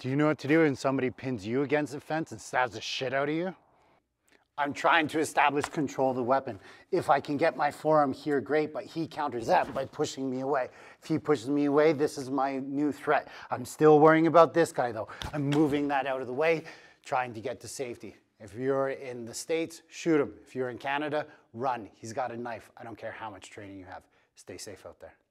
Do you know what to do when somebody pins you against the fence and stabs the shit out of you? I'm trying to establish control of the weapon. If I can get my forearm here, great, but he counters that by pushing me away. If he pushes me away, this is my new threat. I'm still worrying about this guy though. I'm moving that out of the way, trying to get to safety. If you're in the States, shoot him. If you're in Canada, run. He's got a knife. I don't care how much training you have. Stay safe out there.